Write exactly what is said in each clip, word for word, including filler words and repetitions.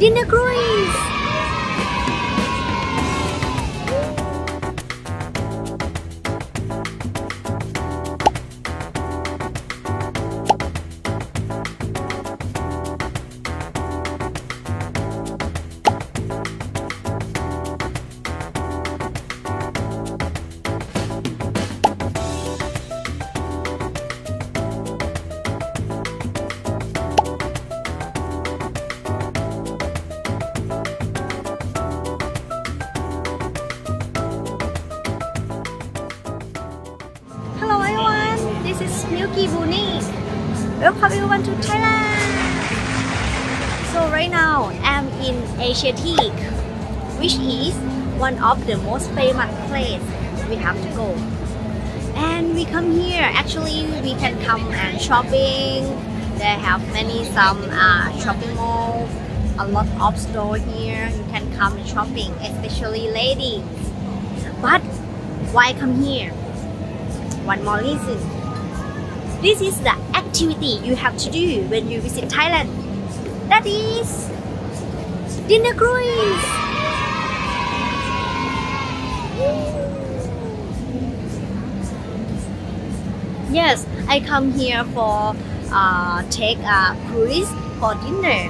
Dinner Cruise! Welcome everyone to Thailand. So right now I'm in Asiatique, which is one of the most famous place we have to go. And we come here. Actually, we can come and shopping. They have many some uh, shopping mall, a lot of store here. You can come and shopping, especially ladies. But why come here? One more reason. This is the activity you have to do when you visit Thailand. That is dinner cruise. Yes, I come here for uh, take a cruise for dinner.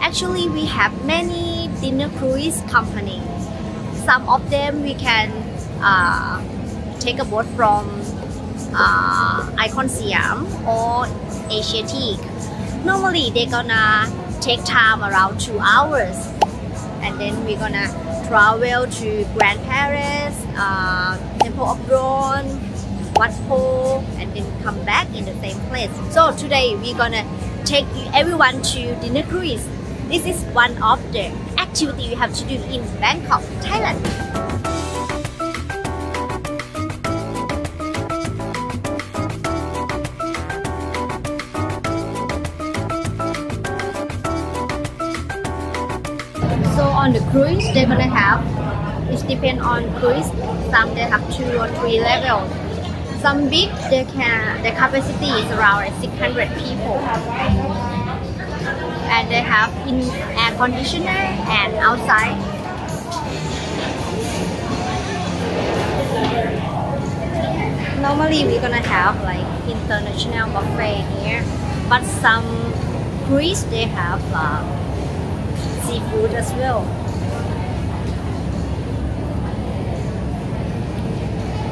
Actually, we have many dinner cruise companies. Some of them we can uh, take a boat from Uh, Icon Siam or Asiatique. Normally they're gonna take time around two hours, and then we're gonna travel to Grand Palace, uh, Temple of Dawn, Wat Po, and then come back in the same place. So today we're gonna take everyone to dinner cruise. This is one of the activity you have to do in Bangkok, Thailand. On the cruise, they're gonna have, it depends on cruise, some they have two or three levels. Some big, they can, the capacity is around six hundred people. And they have in air conditioner and outside. Normally we're gonna have like international buffet here, but some cruise they have uh, seafood as well,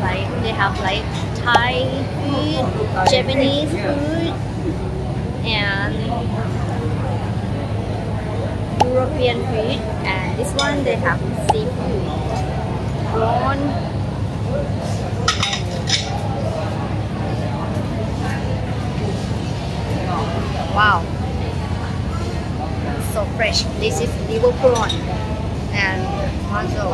like they have like Thai food, Japanese food, and European food, and this one they have seafood, prawn. Wow, so fresh. This is liver prawn and mussel.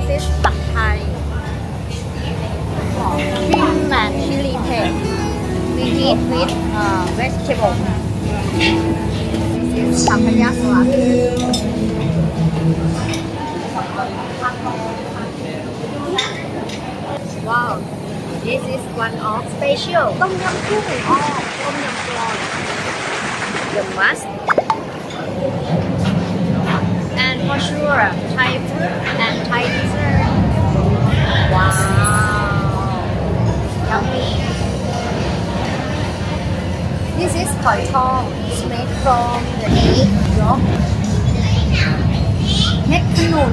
This is pad thai, cream and chili paste. We eat with uh, vegetable. This is Campanya Slap. Wow, this is one of special Tom yum or Tom yum prawn. The must. And for sure, Thai food and Thai dessert. Wow! Yummy! This is poisson. It's made from the egg yolk. Next khun,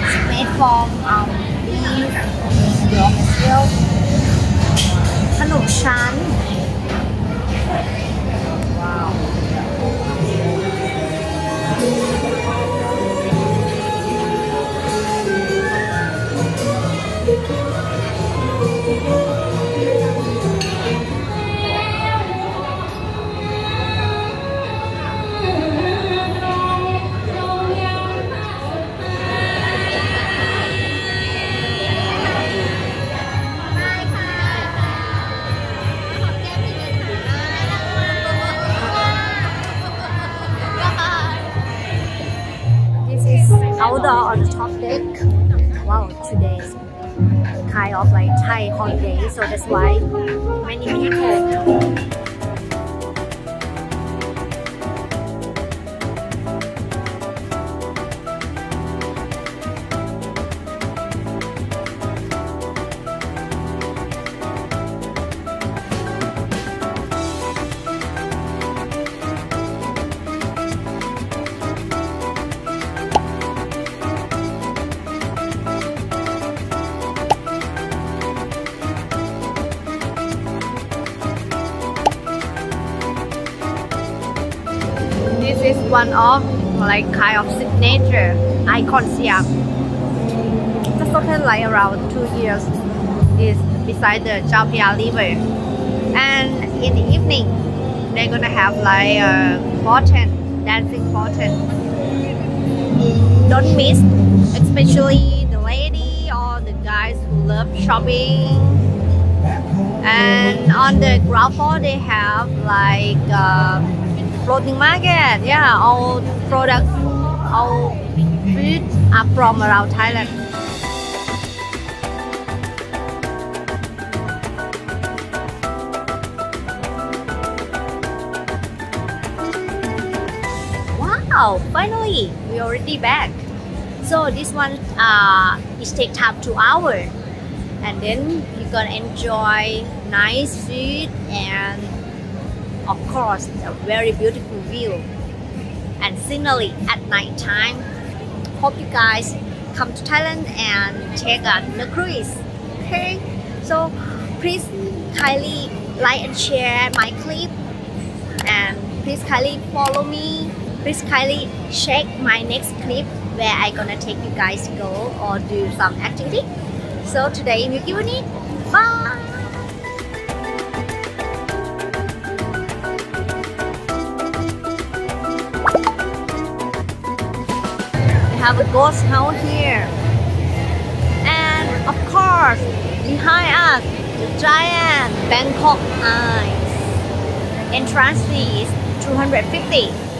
it's made from um, beef yolk as well. Khun chan. Wow! the on the top deck. Wow, today is kind of like Thai holiday, so that's why many people. This is one of like kind of signature Icon Siam. Just opened like around two years. Is beside the Chao Phraya River, and in the evening they're gonna have like a fountain, dancing fountain. Don't miss, especially the lady or the guys who love shopping. And on the ground floor they have like. Um, Floating market, yeah, all products, all food are from around Thailand. Wow, finally, we already back. So this one, uh, it takes up two hours, and then you can enjoy nice food and. Of course, a very beautiful view and scenery at night time. Hope you guys come to Thailand and check out the cruise. Okay, so please kindly like and share my clip, and please kindly follow me. Please kindly check my next clip where I gonna take you guys to go or do some activity. So today we'll give it. Bye. Have a ghost house here, and of course behind us the giant Bangkok eyes. Entrance fee is two hundred fifty.